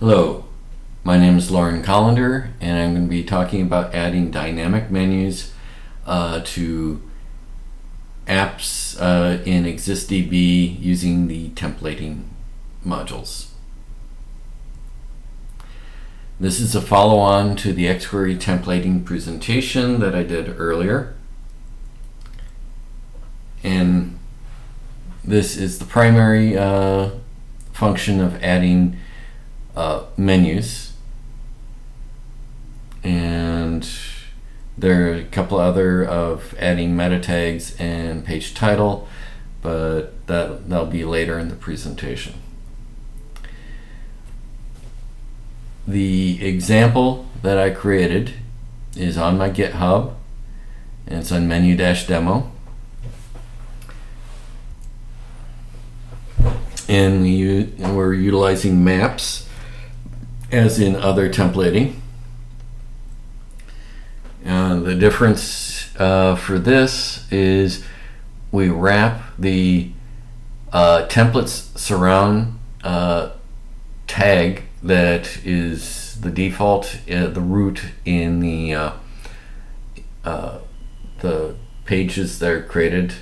Hello, my name is Loren Cahlander, and I'm going to be talking about adding dynamic menus to apps in eXist-db using the templating modules. This is a follow-on to the XQuery templating presentation that I did earlier. And this is the primary function of adding menus, and there are a couple other of adding meta tags and page title, but that'll be later in the presentation. The example that I created is on my GitHub, and it's on menu-demo, and we're utilizing maps as in other templating. The difference for this is we wrap the templates surround tag that is the default, the root in the pages that are created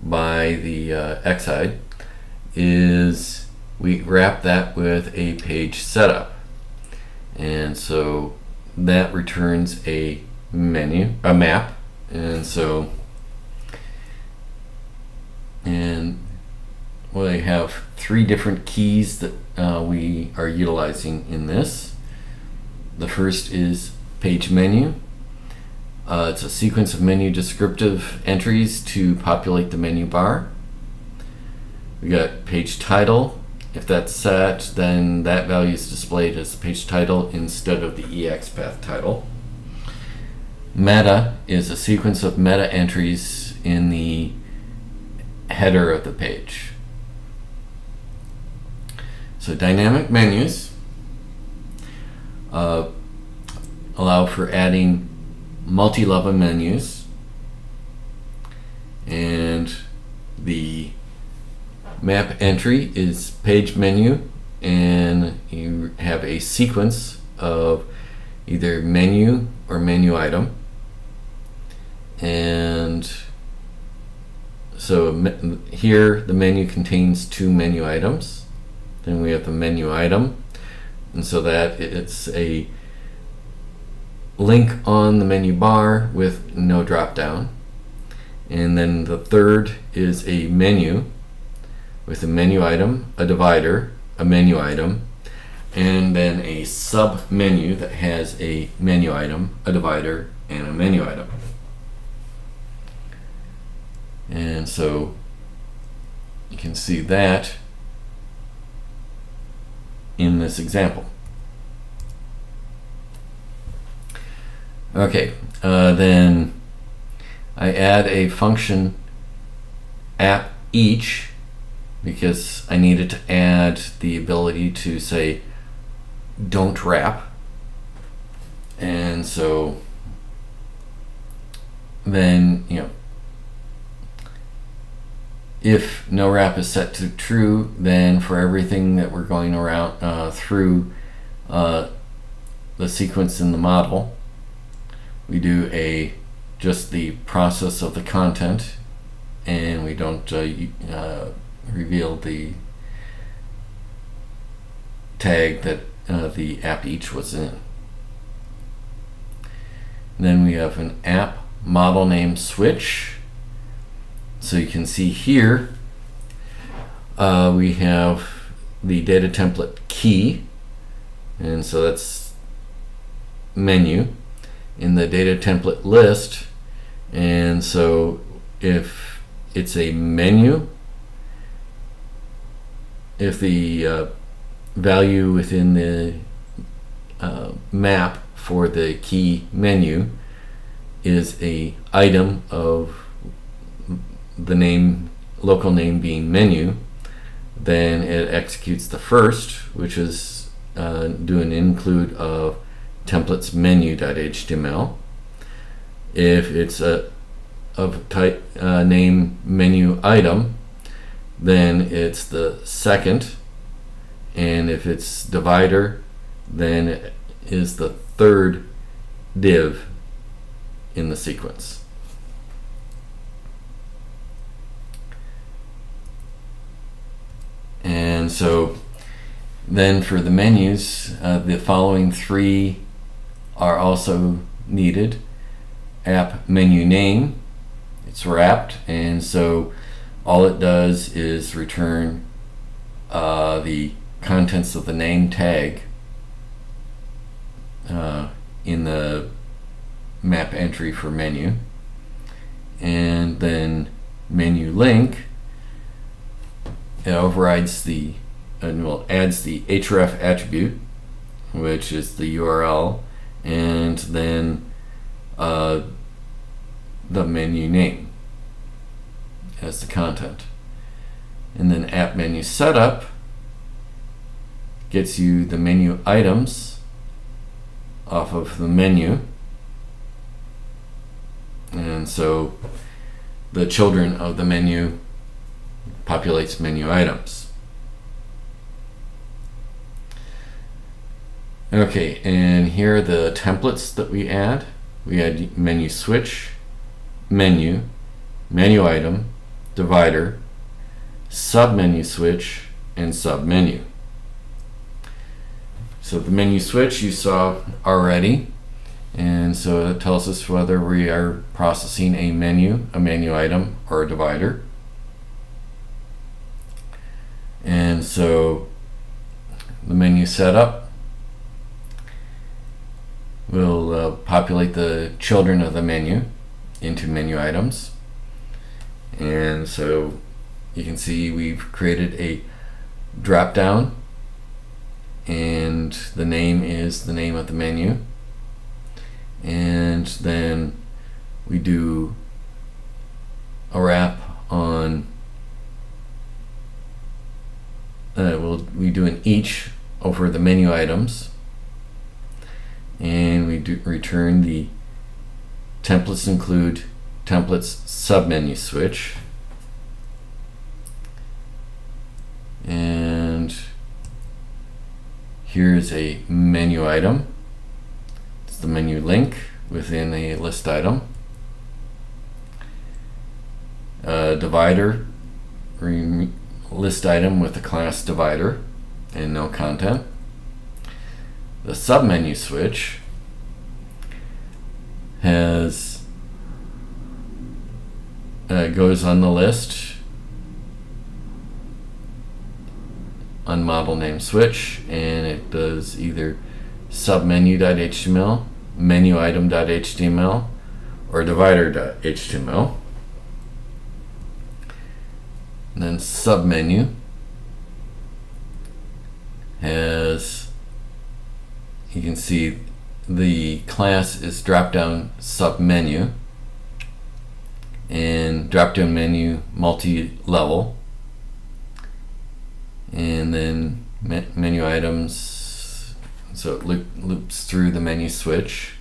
by the XID is. We wrap that with a page setup, and so that returns a map, and so we have three different keys that we are utilizing in this. The first is page menu. It's a sequence of menu descriptive entries to populate the menu bar. We got page title. If that's set, then that value is displayed as page title instead of the EXPath title. Meta is a sequence of meta entries in the header of the page. So dynamic menus allow for adding multi-level menus, and the map entry is page menu, and you have a sequence of either menu or menu item, and so here the menu contains two menu items. Then we have the menu item, and so that it's a link on the menu bar with no drop down. And then the third is a menu with a menu item, a divider, a menu item, and then a sub menu that has a menu item, a divider, and a menu item. And so you can see that in this example. Okay, then I add a function appEach, because I needed to add the ability to say don't wrap, and so then, you know, if no wrap is set to true, then for everything that we're going around through the sequence in the model, we do just the process of the content, and we don't reveal the tag that the appEach was in. And then we have an app model name switch. So you can see here we have the data template key, and so that's menu in the data template list, and so if it's a menu, if the value within the map for the key menu is a item of the name, local name being menu, then it executes the first, which is do an include of templates menu.html. If it's of type name menu item, then it's the second, and if it's divider, then it is the third div in the sequence. And so then for the menus, the following three are also needed. App menu name, it's wrapped, and so all it does is return the contents of the name tag in the map entry for menu. And then menu link, it overrides the adds the href attribute, which is the URL, and then the menu name as the content. And then app menu setup gets you the menu items off of the menu, and so the children of the menu populates menu items. Okay, and here are the templates that we add. We add menu switch, menu, menu item, divider, submenu switch, and submenu. So the menu switch you saw already, and so it tells us whether we are processing a menu item, or a divider. And so the menu setup will populate the children of the menu into menu items. And so you can see we've created a drop down, and the name is the name of the menu. And then we do a wrap on we do an each over the menu items, and we do return the templates include templates submenu switch, and here's a menu item. It's the menu link within a list item. Divider, list item with the class divider and no content. The submenu switch has goes on the list on model name switch, and it does either submenu.html, menuitem.html, or divider.html. And then submenu has, you can see the class is drop-down submenu and drop-down menu multi-level, and then menu items, so it loops through the menu switch,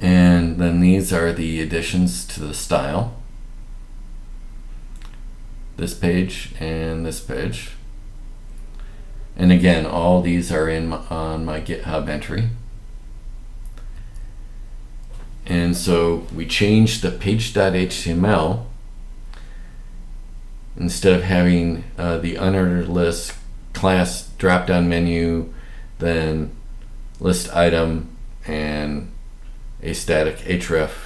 and then these are the additions to the style, this page and this page. And again, all these are on my GitHub entry. And so we changed the page.html. Instead of having the unordered list, class, drop-down menu, then list item, and a static href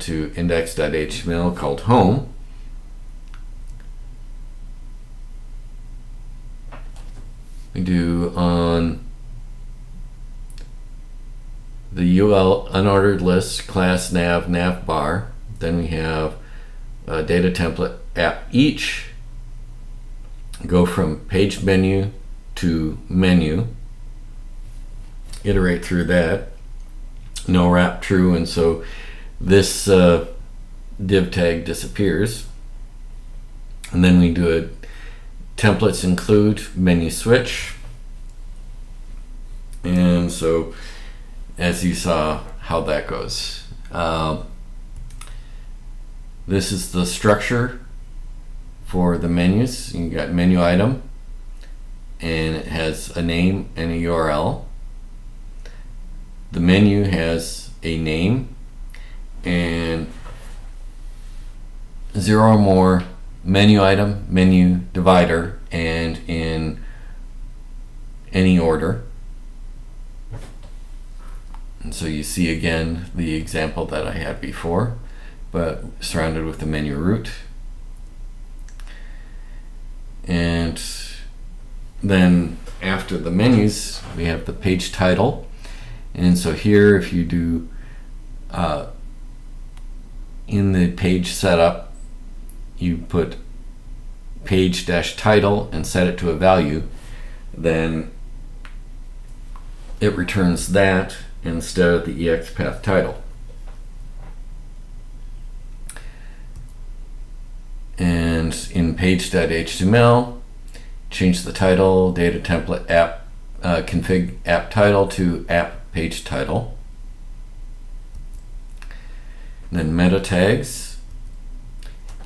to index.html called home, we do on the UL unordered list class nav nav bar, then we have a data template appEach, go from page menu to menu, iterate through that, no wrap true, and so this div tag disappears. And then we do a templates include menu switch, and so as you saw how that goes. This is the structure for the menus. You got menu item, and it has a name and a URL. The menu has a name and 0 or more menu item, menu divider, and in any order. And so you see again the example that I had before, but surrounded with the menu root. And then after the menus, we have the page title. And so here, if you do in the page setup, you put page-title and set it to a value, then it returns that instead of the EXPath title. And in page.html, change the title, data template app, config app title to app page title. And then meta tags.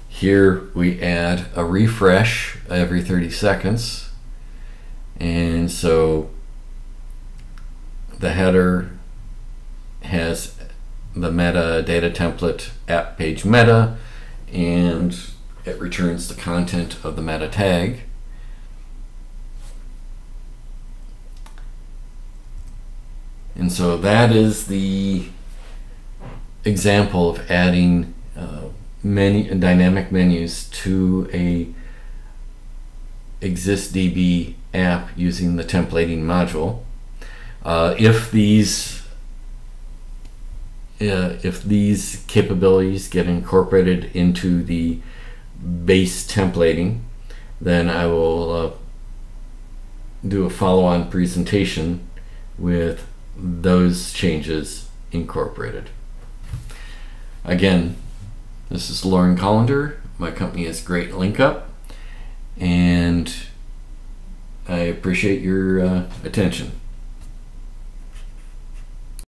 Here we add a refresh every 30 seconds. And so the header has the meta data template app page meta, and it returns the content of the meta tag. And so that is the example of adding many dynamic menus to a eXist-db app using the templating module. If these capabilities get incorporated into the base templating, then I will do a follow-on presentation with those changes incorporated. Again, this is Loren Cahlander. My company is Great Linkup, and I appreciate your attention.